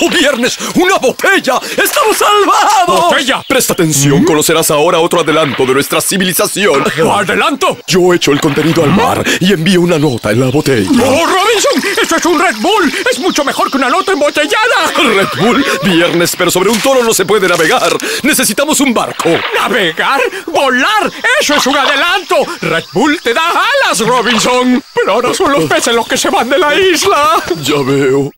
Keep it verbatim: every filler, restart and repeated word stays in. ¡Oh, viernes! ¡Una botella! ¡Estamos salvados! ¡Botella! Presta atención, conocerás ahora otro adelanto de nuestra civilización. ¿Adelanto? Yo echo el contenido al mar y envío una nota en la botella. ¡Oh, Robinson! ¡Eso es un Red Bull! ¡Es mucho mejor que una nota embotellada! ¿Red Bull? Viernes, pero sobre un toro no se puede navegar. Necesitamos un barco. ¿Navegar? ¡Volar! ¡Eso es un adelanto! ¡Red Bull te da alas, Robinson! Pero ahora son los peces los que se van de la isla. Ya veo.